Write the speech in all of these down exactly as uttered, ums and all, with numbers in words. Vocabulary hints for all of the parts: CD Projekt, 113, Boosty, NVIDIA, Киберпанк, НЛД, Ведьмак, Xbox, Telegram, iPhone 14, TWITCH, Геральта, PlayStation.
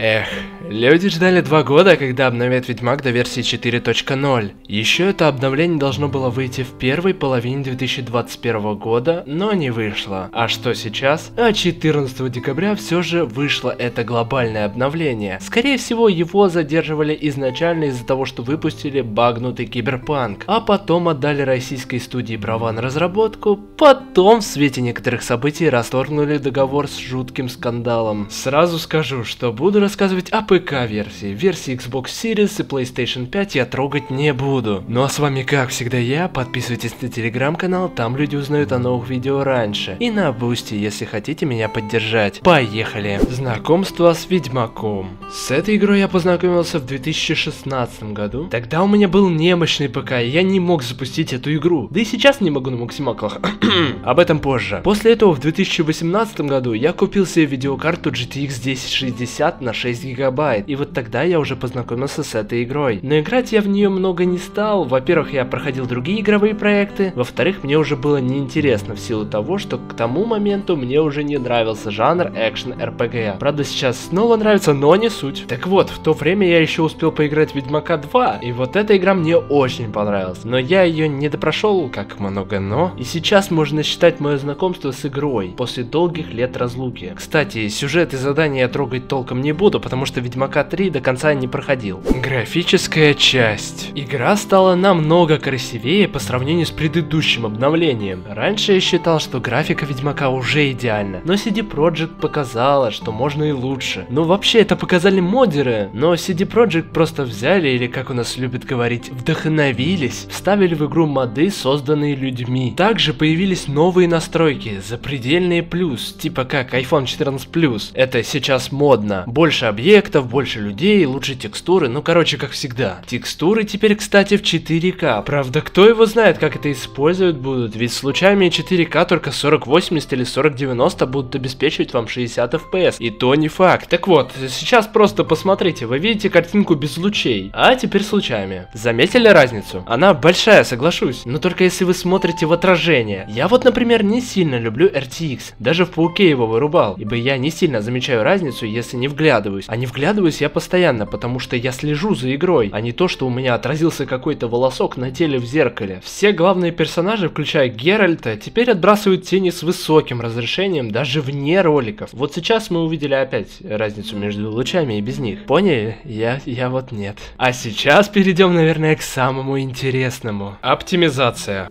Эх, люди ждали два года, когда обновят Ведьмак до версии четыре точка ноль. Еще это обновление должно было выйти в первой половине две тысячи двадцать первого года, но не вышло. А что сейчас? А четырнадцатого декабря все же вышло это глобальное обновление. Скорее всего, его задерживали изначально из-за того, что выпустили багнутый Киберпанк, а потом отдали российской студии права на разработку, потом в свете некоторых событий расторгнули договор с жутким скандалом. Сразу скажу, что буду рассказывать о ПК-версии, версии Xbox Series и PlayStation пять я трогать не буду. Ну а с вами, как всегда, я. Подписывайтесь на телеграм-канал, там люди узнают о новых видео раньше. И на Boosty, если хотите меня поддержать. Поехали! Знакомство с Ведьмаком. С этой игрой я познакомился в две тысячи шестнадцатом году. Тогда у меня был немощный ПК, и я не мог запустить эту игру. Да и сейчас не могу на максималках. Об этом позже. После этого в две тысячи восемнадцатом году я купил себе видеокарту джи ти экс тысяча шестьдесят на шесть гигабайт, и вот тогда я уже познакомился с этой игрой. Но играть я в нее много не стал. Во-первых, я проходил другие игровые проекты, во-вторых, мне уже было неинтересно в силу того, что к тому моменту мне уже не нравился жанр action-эр пэ гэ. Правда, сейчас снова нравится, но не суть. Так вот, в то время я еще успел поиграть в Ведьмака два, и вот эта игра мне очень понравилась, но я ее не допрошел, как много но. И сейчас можно считать мое знакомство с игрой после долгих лет разлуки. Кстати, сюжет и задания я трогать толком не буду, потому что Ведьмака три до конца не проходил. Графическая часть. Игра стала намного красивее по сравнению с предыдущим обновлением. Раньше я считал, что графика Ведьмака уже идеальна, но си ди Projekt показала, что можно и лучше. Ну вообще это показали модеры, но си ди Projekt просто взяли, или как у нас любят говорить, вдохновились, вставили в игру моды, созданные людьми. Также появились новые настройки, запредельные плюс, типа как айфон четырнадцать плюс. Это сейчас модно. Больше объектов, больше людей, лучше текстуры, ну короче, как всегда. Текстуры теперь, кстати, в четыре ка. Правда, кто его знает, как это использовать будут, ведь с лучами четыре ка только сорок восемьдесят или сорок девяносто будут обеспечивать вам шестьдесят эф пи эс, и то не факт. Так вот, сейчас просто посмотрите, вы видите картинку без лучей, а теперь с лучами. Заметили разницу? Она большая, соглашусь, но только если вы смотрите в отражение. Я вот, например, не сильно люблю эр ти экс, даже в Пауке его вырубал, ибо я не сильно замечаю разницу, если не вглядываюсь. А не вглядываюсь я постоянно, потому что я слежу за игрой, а не то, что у меня отразился какой-то волосок на теле в зеркале. Все главные персонажи, включая Геральта, теперь отбрасывают тени с высоким разрешением даже вне роликов. Вот сейчас мы увидели опять разницу между лучами и без них. Поняли? Я, я вот нет. А сейчас перейдем, наверное, к самому интересному. Оптимизация.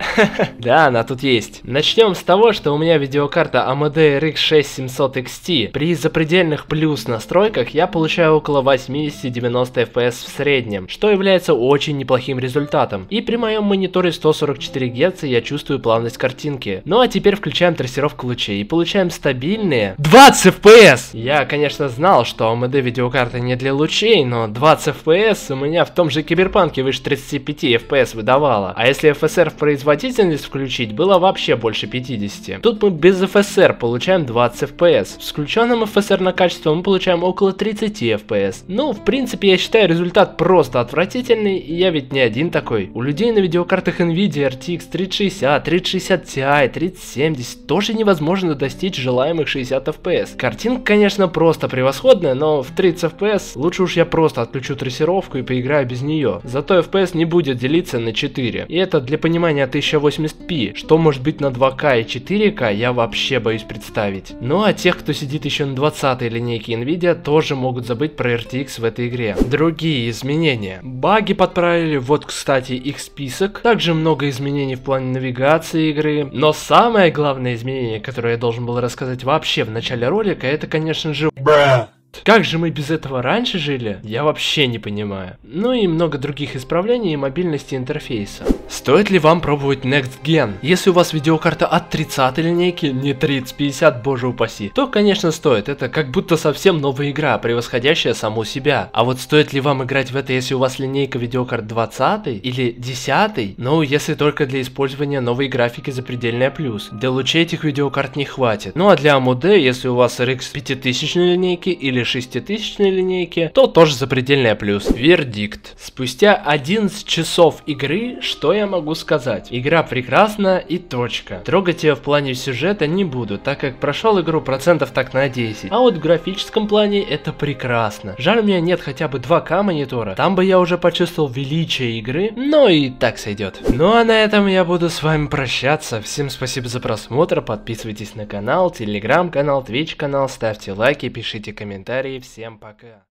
Да, она тут есть. Начнем с того, что у меня видеокарта эй эм ди эр икс шесть тысяч семьсот икс ти. При запредельных плюс на настройках я получаю около восьмидесяти-девяноста эф пи эс в среднем, что является очень неплохим результатом. И при моем мониторе сто сорок четыре герца я чувствую плавность картинки. Ну а теперь включаем трассировку лучей и получаем стабильные двадцать эф пи эс. Я, конечно, знал, что эй эм ди видеокарта не для лучей, но двадцать эф пи эс у меня в том же Киберпанке выше тридцати пяти эф пи эс выдавала. А если эф эс эр в производительность включить, было вообще больше пятидесяти. Тут мы без эф эс эр получаем двадцать эф пи эс. С включенным эф эс эр на качество мы получаем около тридцати эф пи эс. Ну, в принципе, я считаю результат просто отвратительный, и я ведь не один такой. У людей на видеокартах NVIDIA эр ти экс тридцать шестьдесят, тридцать шестьдесят ти, тридцать семьдесят тоже невозможно достичь желаемых шестидесяти эф пи эс. Картинка, конечно, просто превосходная, но в тридцать эф пи эс лучше уж я просто отключу трассировку и поиграю без нее. Зато эф пи эс не будет делиться на четыре. И это для понимания тысяча восемьдесят пи. Что может быть на два ка и четыре ка, я вообще боюсь представить. Ну а тех, кто сидит еще на двадцатой линейке NVIDIA, тоже могут забыть про эр ти экс в этой игре. Другие изменения. Баги подправили, вот, кстати, их список. Также много изменений в плане навигации игры. Но самое главное изменение, которое я должен был рассказать вообще в начале ролика, это, конечно же... Бра. Как же мы без этого раньше жили? Я вообще не понимаю. Ну и много других исправлений и мобильности интерфейса. Стоит ли вам пробовать Next Gen? Если у вас видеокарта от тридцатой линейки, не тридцать пятьдесят, боже упаси, то конечно стоит, это как будто совсем новая игра, превосходящая саму себя. А вот стоит ли вам играть в это, если у вас линейка видеокарт двадцатой или десятой? Ну, если только для использования новой графики запредельная плюс. Для лучей этих видеокарт не хватит. Ну а для эй эм ди, если у вас эр икс пятитысячной линейки или шеститысячной линейки, то тоже запредельный плюс. Вердикт. Спустя одиннадцать часов игры, что я могу сказать? Игра прекрасна и точка. Трогать ее в плане сюжета не буду, так как прошел игру процентов так на десять. А вот в графическом плане это прекрасно. Жаль, у меня нет хотя бы два ка монитора, там бы я уже почувствовал величие игры, но и так сойдет. Ну а на этом я буду с вами прощаться. Всем спасибо за просмотр, подписывайтесь на канал, телеграм канал, твич канал, ставьте лайки, пишите комментарии. Всем пока.